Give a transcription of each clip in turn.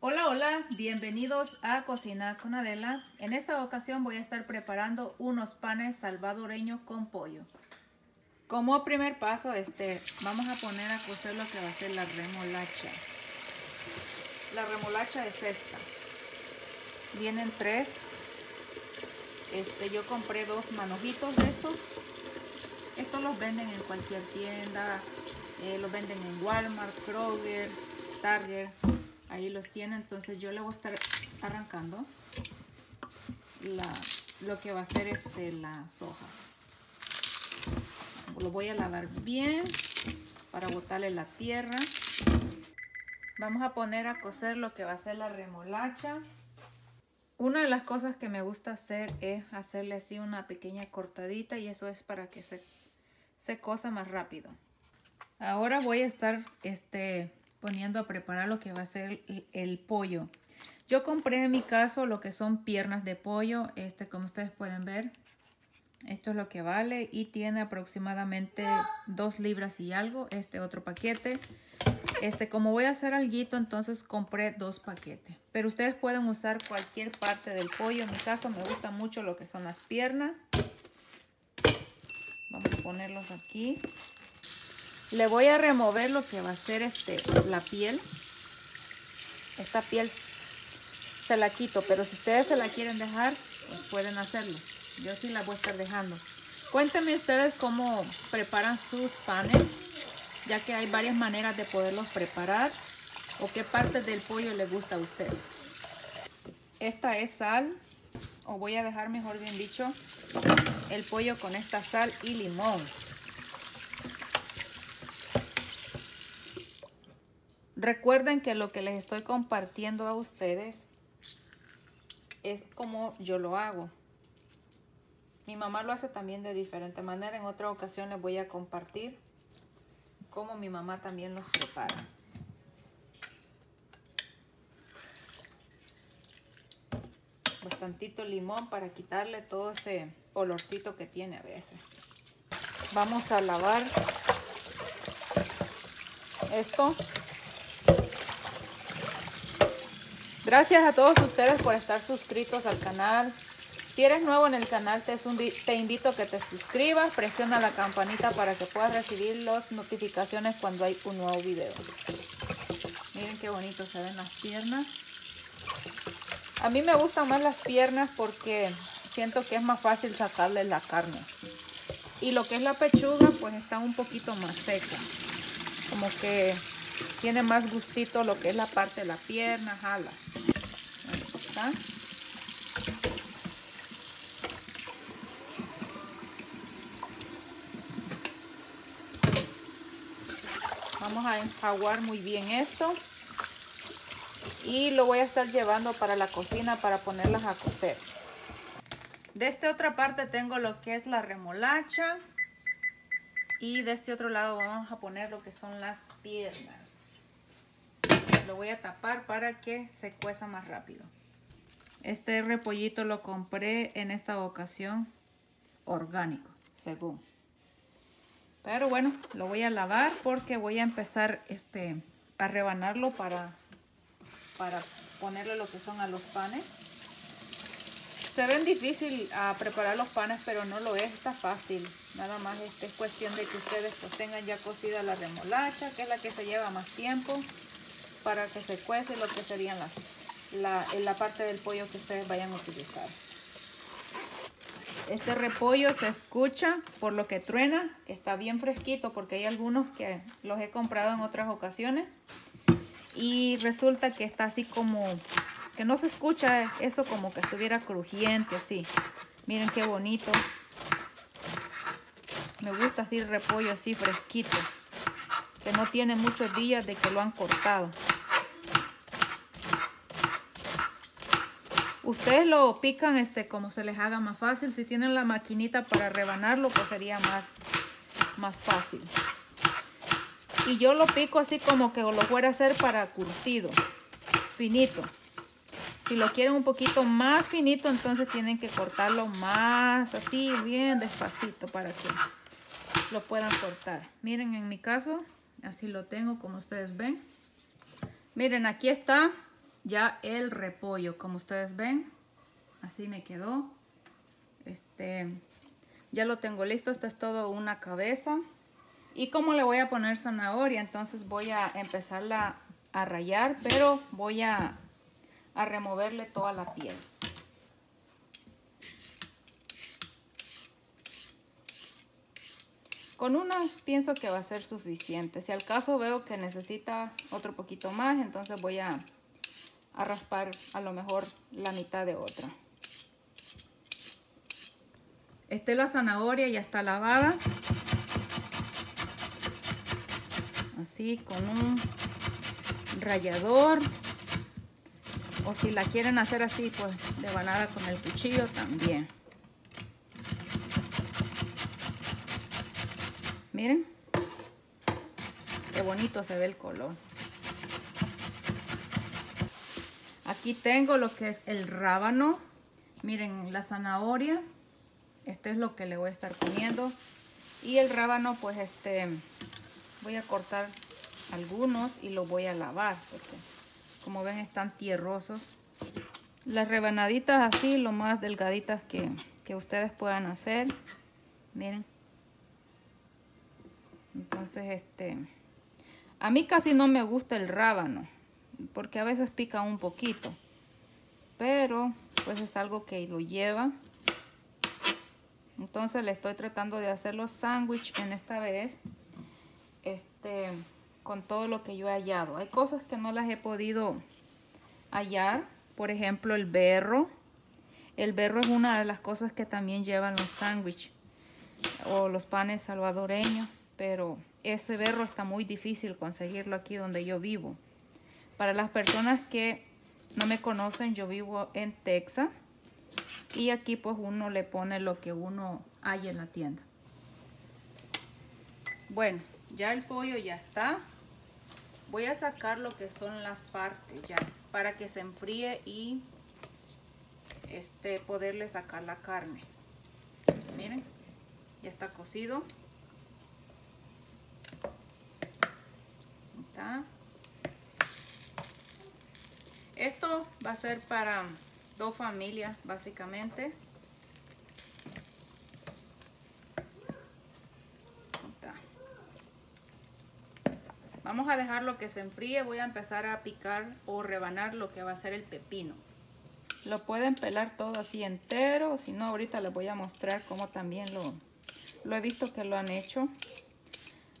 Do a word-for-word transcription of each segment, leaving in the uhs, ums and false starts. Hola, hola, bienvenidos a Cocinar con Adela. En esta ocasión voy a estar preparando unos panes salvadoreños con pollo. Como primer paso, este, vamos a poner a cocer lo que va a ser la remolacha. La remolacha es esta. Vienen tres. Este, yo compré dos manojitos de estos. Estos los venden en cualquier tienda. Eh, los venden en Walmart, Kroger, Target. Ahí los tiene, entonces yo le voy a estar arrancando la, lo que va a ser este, las hojas. Lo voy a lavar bien para botarle la tierra. Vamos a poner a cocer lo que va a ser la remolacha. Una de las cosas que me gusta hacer es hacerle así una pequeña cortadita, y eso es para que se, se cosa más rápido. Ahora voy a estar... este poniendo a preparar lo que va a ser el, el pollo. Yo compré en mi caso lo que son piernas de pollo. Este, como ustedes pueden ver, esto es lo que vale y tiene aproximadamente dos libras y algo. Este otro paquete. Este, como voy a hacer alguito, entonces compré dos paquetes. Pero ustedes pueden usar cualquier parte del pollo. En mi caso me gusta mucho lo que son las piernas. Vamos a ponerlos aquí. Le voy a remover lo que va a ser este, la piel. Esta piel se la quito, pero si ustedes se la quieren dejar, pues pueden hacerlo. Yo sí la voy a estar dejando. Cuéntenme ustedes cómo preparan sus panes, ya que hay varias maneras de poderlos preparar, o qué parte del pollo les gusta a ustedes. Esta es sal, o voy a dejar mejor bien dicho, el pollo con esta sal y limón. Recuerden que lo que les estoy compartiendo a ustedes es como yo lo hago. Mi mamá lo hace también de diferente manera. En otra ocasión les voy a compartir cómo mi mamá también los prepara. Bastantito limón para quitarle todo ese olorcito que tiene a veces. Vamos a lavar esto. Gracias a todos ustedes por estar suscritos al canal. Si eres nuevo en el canal, te, te invito a que te suscribas. Presiona la campanita para que puedas recibir las notificaciones cuando hay un nuevo video. Miren qué bonito se ven las piernas. A mí me gustan más las piernas porque siento que es más fácil sacarle la carne. Y lo que es la pechuga, pues está un poquito más seca. Como que... tiene más gustito lo que es la parte de la pierna, jala. Ahí está. Vamos a enjaguar muy bien esto. Y lo voy a estar llevando para la cocina para ponerlas a cocer. De esta otra parte tengo lo que es la remolacha. Y de este otro lado vamos a poner lo que son las piernas. Lo voy a tapar para que se cueza más rápido. Este repollito lo compré en esta ocasión orgánico, según. Pero bueno, lo voy a lavar porque voy a empezar este, a rebanarlo para, para ponerle lo que son a los panes. Se ven difícil a preparar los panes, pero no lo es, está fácil. Nada más este, es cuestión de que ustedes pues, tengan ya cocida la remolacha, que es la que se lleva más tiempo, para que se cuece lo que serían las, la, la parte del pollo que ustedes vayan a utilizar. Este repollo se escucha por lo que truena, que está bien fresquito, porque hay algunos que los he comprado en otras ocasiones. Y resulta que está así como... que no se escucha eso como que estuviera crujiente, así. Miren qué bonito. Me gusta así el repollo así fresquito, que no tiene muchos días de que lo han cortado. Ustedes lo pican este, como se les haga más fácil. Si tienen la maquinita para rebanarlo, pues sería más, más fácil. Y yo lo pico así como que lo fuera a hacer para curtido, finito. Si lo quieren un poquito más finito, entonces tienen que cortarlo más así, bien despacito para que lo puedan cortar. Miren, en mi caso, así lo tengo, como ustedes ven. Miren, aquí está. ya el repollo, como ustedes ven, así me quedó. Este, ya lo tengo listo. Esto es todo una cabeza. Y como le voy a poner zanahoria, entonces voy a empezarla a rallar, pero voy a, a removerle toda la piel. Con una pienso que va a ser suficiente. Si al caso veo que necesita otro poquito más, entonces voy a, a raspar a lo mejor la mitad de otra. Este, la zanahoria ya está lavada. Así, con un rallador. O si la quieren hacer así, pues devanada con el cuchillo también. Miren, qué bonito se ve el color. Aquí tengo lo que es el rábano. Miren, la zanahoria. Este es lo que le voy a estar poniendo. Y el rábano, pues este, voy a cortar algunos y los voy a lavar, porque como ven están tierrosos. Las rebanaditas así, lo más delgaditas que, que ustedes puedan hacer. Miren. Entonces, este, a mí casi no me gusta el rábano, porque a veces pica un poquito. Pero, pues es algo que lo lleva. Entonces, le estoy tratando de hacer los sándwiches en esta vez. Este, con todo lo que yo he hallado. Hay cosas que no las he podido hallar. Por ejemplo, el berro. El berro es una de las cosas que también llevan los sándwiches o los panes salvadoreños. Pero ese berro está muy difícil conseguirlo aquí donde yo vivo. Para las personas que no me conocen, yo vivo en Texas. Y aquí pues uno le pone lo que uno haya en la tienda. Bueno, ya el pollo ya está. Voy a sacar lo que son las partes ya, para que se enfríe y este, poderle sacar la carne. Miren, ya está cocido. Esto va a ser para dos familias básicamente. Vamos a dejarlo que se enfríe. Voy a empezar a picar o rebanar lo que va a ser el pepino. Lo pueden pelar todo así entero, si no ahorita les voy a mostrar cómo también lo, lo he visto que lo han hecho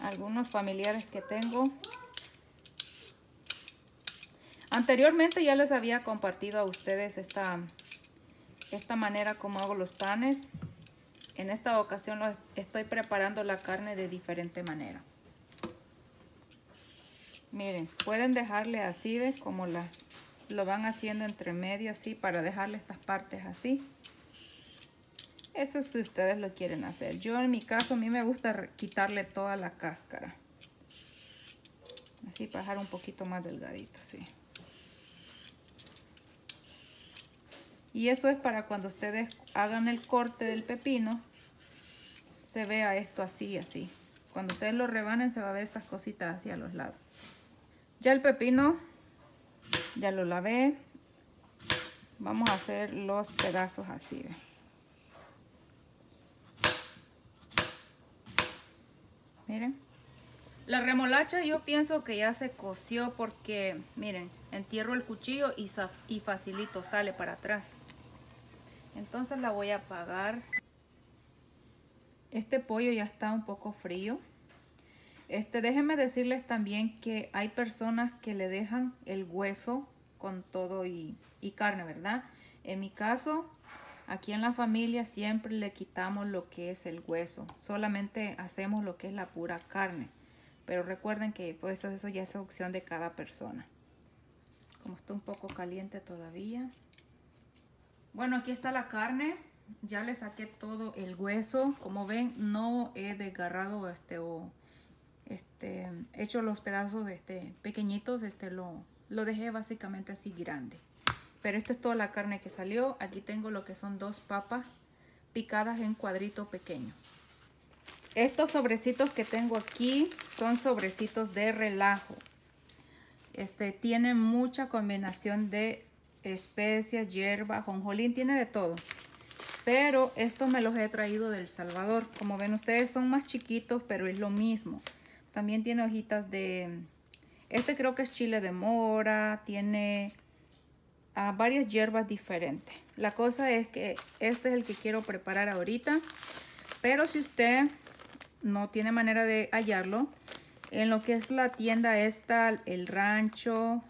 algunos familiares que tengo. Anteriormente ya les había compartido a ustedes esta, esta manera como hago los panes. En esta ocasión los estoy preparando la carne de diferente manera. Miren, pueden dejarle así, ¿ves? Como las, lo van haciendo entre medio así para dejarle estas partes así. Eso si ustedes lo quieren hacer. Yo en mi caso, a mí me gusta quitarle toda la cáscara. Así para dejar un poquito más delgadito, sí. Y eso es para cuando ustedes hagan el corte del pepino, se vea esto así, así. Cuando ustedes lo rebanen, se va a ver estas cositas así a los lados. Ya el pepino, ya lo lavé. Vamos a hacer los pedazos así. Miren. La remolacha yo pienso que ya se coció porque, miren, entierro el cuchillo y, y facilito sale para atrás. Entonces la voy a apagar. Este pollo ya está un poco frío. Este, déjenme decirles también que hay personas que le dejan el hueso con todo y, y carne, ¿verdad? En mi caso, aquí en la familia siempre le quitamos lo que es el hueso. Solamente hacemos lo que es la pura carne. Pero recuerden que pues, eso ya es opción de cada persona. Como está un poco caliente todavía. Bueno, aquí está la carne. Ya le saqué todo el hueso. Como ven, no he desgarrado este, o este, hecho los pedazos de este, pequeñitos. Este, lo, lo dejé básicamente así grande. Pero esta es toda la carne que salió. Aquí tengo lo que son dos papas picadas en cuadritos pequeños. Estos sobrecitos que tengo aquí son sobrecitos de relajo. Este tiene mucha combinación de especias, hierba, ajonjolín, tiene de todo. Pero estos me los he traído del Salvador. Como ven ustedes, son más chiquitos, pero es lo mismo. También tiene hojitas de... Este creo que es chile de mora. Tiene uh, varias hierbas diferentes. La cosa es que este es el que quiero preparar ahorita. Pero si usted no tiene manera de hallarlo, en lo que es la tienda esta, el rancho,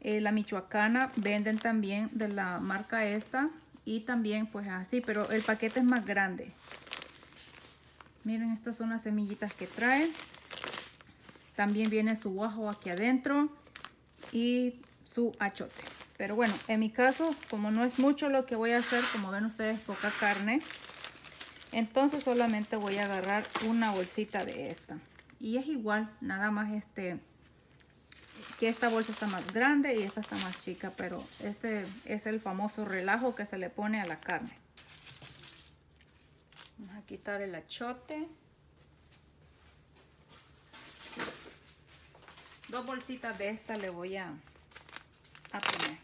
eh, la Michoacana, venden también de la marca esta. Y también pues así, pero el paquete es más grande. Miren, estas son las semillitas que trae. También viene su guajo aquí adentro y su achote. Pero bueno, en mi caso, como no es mucho lo que voy a hacer, como ven ustedes, poca carne. Entonces solamente voy a agarrar una bolsita de esta. Y es igual, nada más este, que esta bolsa está más grande y esta está más chica, pero este es el famoso relajo que se le pone a la carne. Vamos a quitar el achote. Dos bolsitas de esta le voy a, a poner.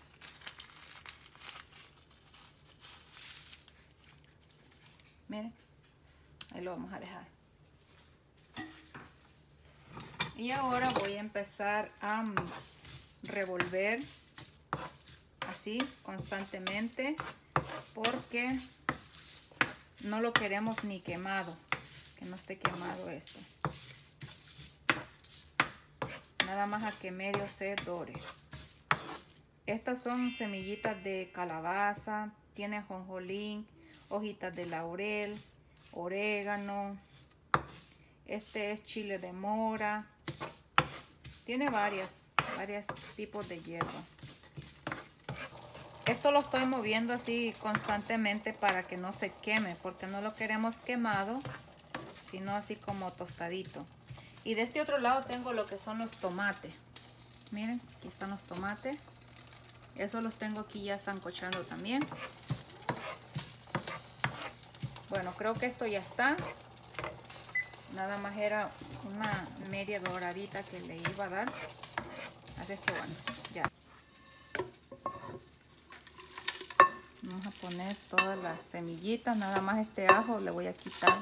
Miren, ahí lo vamos a dejar. Y ahora voy a empezar a revolver así constantemente porque no lo queremos ni quemado, que no esté quemado esto. Nada más a que medio se dore. Estas son semillitas de calabaza, tiene ajonjolín, hojitas de laurel, orégano. Este es chile de mora. Tiene varias, varios tipos de hierba. Esto lo estoy moviendo así constantemente para que no se queme, porque no lo queremos quemado, sino así como tostadito. Y de este otro lado tengo lo que son los tomates. Miren, aquí están los tomates. Esos los tengo aquí ya sancochando también. Bueno, creo que esto ya está. Nada más era una media doradita que le iba a dar. Así es que bueno, ya. Vamos a poner todas las semillitas. Nada más este ajo le voy a quitar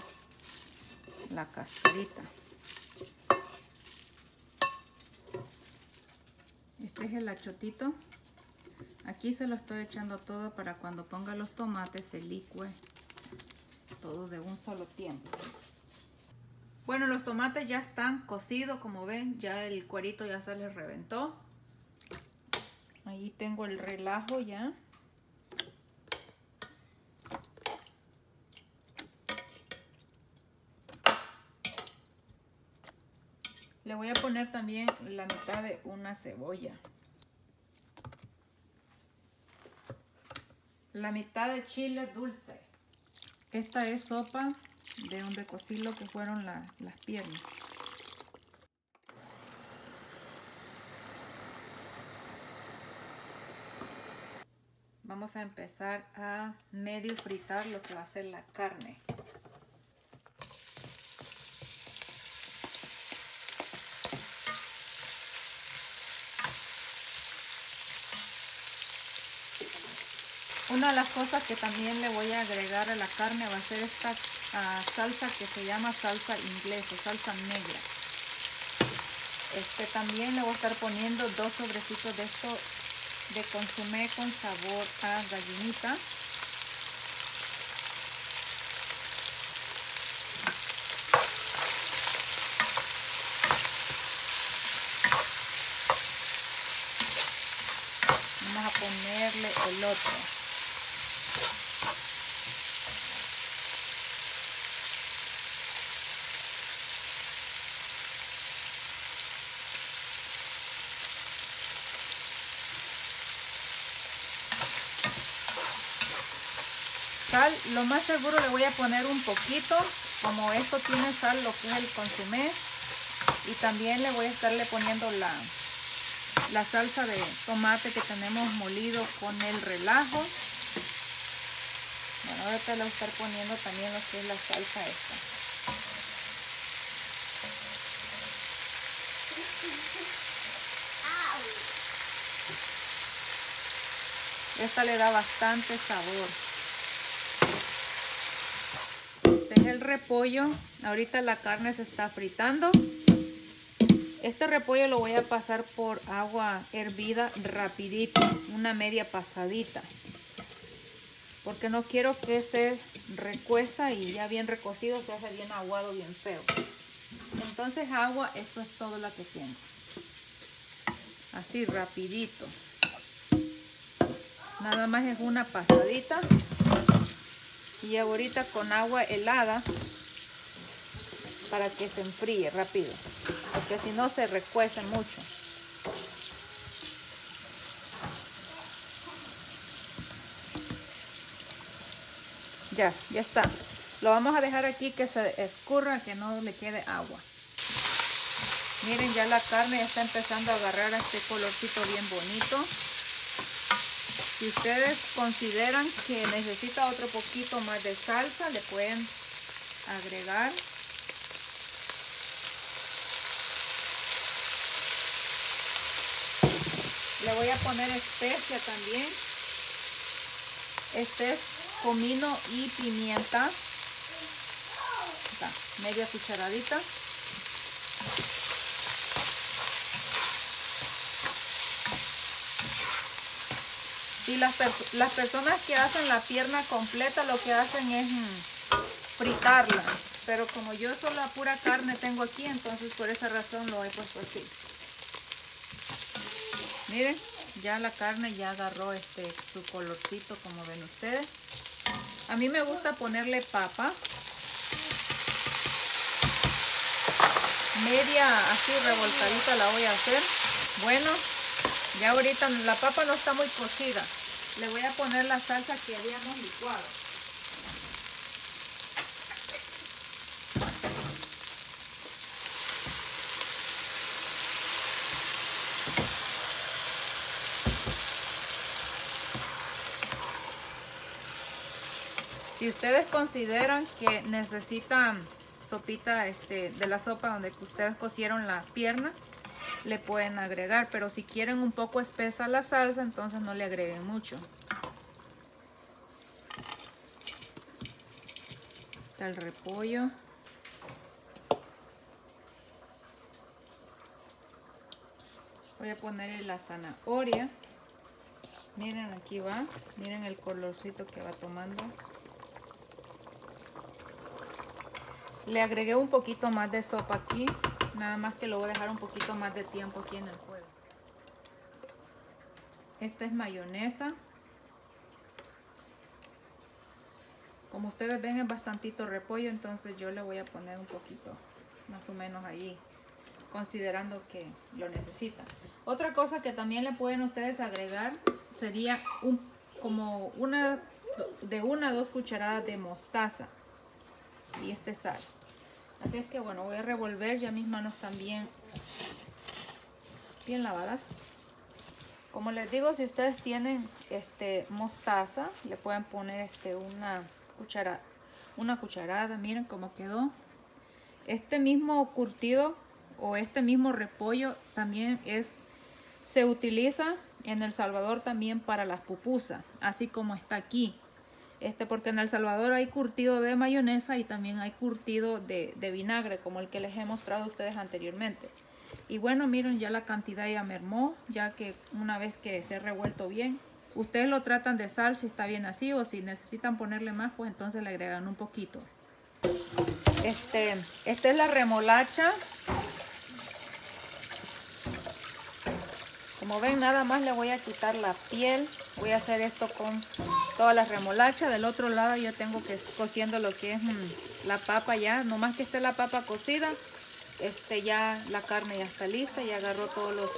la cascarita. Este es el achotito. Aquí se lo estoy echando todo para cuando ponga los tomates se licue todo de un solo tiempo. Bueno, los tomates ya están cocidos, como ven, ya el cuerito ya se les reventó. Ahí tengo el relajo ya. Le voy a poner también la mitad de una cebolla. La mitad de chile dulce. Esta es sopa de donde cocí lo que fueron la, las piernas. Vamos a empezar a medio fritar lo que va a ser la carne. Una de las cosas que también le voy a agregar a la carne va a ser esta uh, salsa que se llama salsa inglesa, salsa negra. Este también le voy a estar poniendo dos sobrecitos de esto de consomé con sabor a gallinita. Vamos a ponerle el otro. Lo más seguro le voy a poner un poquito, como esto tiene sal, lo que es el consomé, y también le voy a estarle poniendo la, la salsa de tomate que tenemos molido con el relajo. Bueno, ahora te le voy a estar poniendo también lo que es la salsa esta. Esta le da bastante sabor. Este es el repollo. Ahorita la carne se está fritando. Este repollo lo voy a pasar por agua hervida rapidito, una media pasadita, porque no quiero que se recueza y ya bien recocido se hace bien aguado, bien feo. Entonces agua, esto es todo lo que tengo. Así rapidito. Nada más es una pasadita. Y ahorita con agua helada para que se enfríe rápido, porque si no se recuece mucho. Ya, ya está. Lo vamos a dejar aquí que se escurra, que no le quede agua. Miren, ya la carne está empezando a agarrar este colorcito bien bonito. Si ustedes consideran que necesita otro poquito más de salsa, le pueden agregar. Le voy a poner especia también. Este es comino y pimienta. Está, media cucharadita. Y las, per las personas que hacen la pierna completa lo que hacen es mmm, fritarla. Pero como yo solo la pura carne tengo aquí, entonces por esa razón lo he puesto así. Miren, ya la carne ya agarró este su colorcito, como ven ustedes. A mí me gusta ponerle papa. Media así revoltadita la voy a hacer. Bueno, ya ahorita la papa no está muy cocida. Le voy a poner la salsa que habíamos licuado. Si ustedes consideran que necesitan sopita este, de la sopa donde ustedes cocieron las piernas, le pueden agregar. Pero si quieren un poco espesa la salsa, entonces no le agreguen mucho. Está el repollo. Voy a ponerle la zanahoria. Miren, aquí va. Miren el colorcito que va tomando. Le agregué un poquito más de sopa aquí, nada más que lo voy a dejar un poquito más de tiempo aquí en el fuego. Esta es mayonesa. Como ustedes ven es bastantito repollo, entonces yo le voy a poner un poquito, más o menos ahí, considerando que lo necesitan. Otra cosa que también le pueden ustedes agregar sería un, como una, de una a dos cucharadas de mostaza. Y este sal. Así es que bueno, voy a revolver. Ya mis manos están bien, bien lavadas. Como les digo, si ustedes tienen este mostaza, le pueden poner este una cucharada, una cucharada. Miren cómo quedó. Este mismo curtido o este mismo repollo también es se utiliza en El Salvador también para las pupusas, así como está aquí. Este, porque en El Salvador hay curtido de mayonesa y también hay curtido de, de vinagre, como el que les he mostrado a ustedes anteriormente. Y bueno, miren, ya la cantidad ya mermó, ya que una vez que se ha revuelto bien, ustedes lo tratan de sal si está bien así, o si necesitan ponerle más, pues entonces le agregan un poquito. Este, esta es la remolacha. Como ven, nada más le voy a quitar la piel. Voy a hacer esto con todas las remolachas. Del otro lado yo tengo que cociendo lo que es mmm, la papa ya. Nomás que esté la papa cocida, este, ya la carne ya está lista. Ya agarró todos los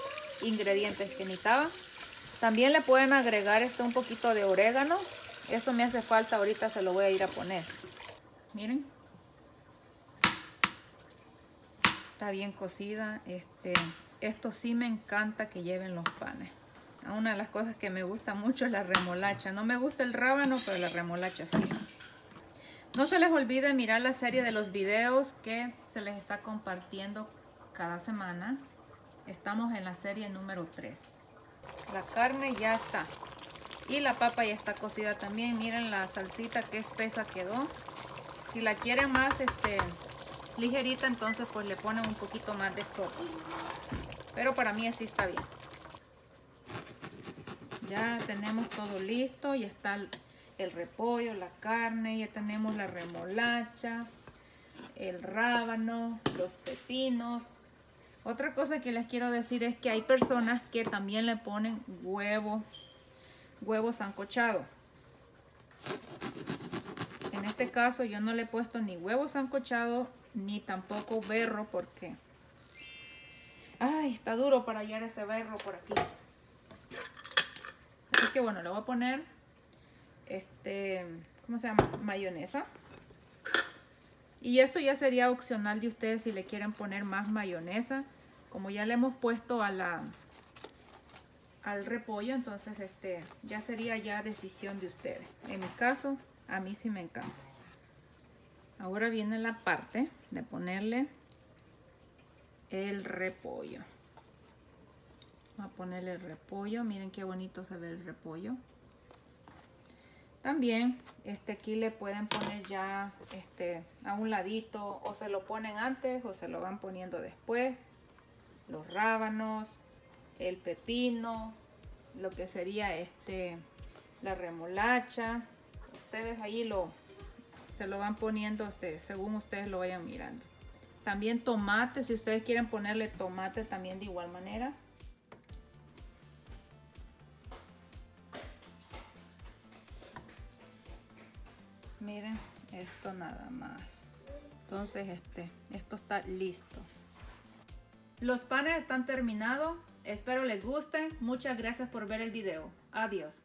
ingredientes que necesitaba. También le pueden agregar este, un poquito de orégano. Eso me hace falta. Ahorita se lo voy a ir a poner. Miren. Está bien cocida. Este, esto sí me encanta que lleven los panes. Una de las cosas que me gusta mucho es la remolacha. No me gusta el rábano, pero la remolacha sí. No se les olvide mirar la serie de los videos que se les está compartiendo cada semana. Estamos en la serie número tres. La carne ya está. Y la papa ya está cocida también. Miren la salsita que espesa quedó. Si la quieren más este, ligerita, entonces pues le ponen un poquito más de sopa. Pero para mí así está bien. Ya tenemos todo listo. Ya está el, el repollo, la carne. Ya tenemos la remolacha, el rábano, los pepinos. Otra cosa que les quiero decir es que hay personas que también le ponen huevo, huevo sancochado. En este caso yo no le he puesto ni huevo sancochado ni tampoco berro porque... ay, está duro para hallar ese berro por aquí. Así que bueno, le voy a poner este... ¿cómo se llama? Mayonesa. Y esto ya sería opcional de ustedes si le quieren poner más mayonesa. Como ya le hemos puesto a la, al repollo, entonces este, ya sería ya decisión de ustedes. En mi caso, a mí sí me encanta. Ahora viene la parte de ponerle el repollo. Vamos a ponerle el repollo. Miren qué bonito se ve el repollo. También este aquí le pueden poner ya este a un ladito, o se lo ponen antes o se lo van poniendo después, los rábanos, el pepino, lo que sería este la remolacha. Ustedes ahí lo se lo van poniendo ustedes según ustedes lo vayan mirando. También tomate, si ustedes quieren ponerle tomate también de igual manera. Miren esto nada más. Entonces este esto está listo. Los panes están terminados. Espero les guste. Muchas gracias por ver el video. Adiós.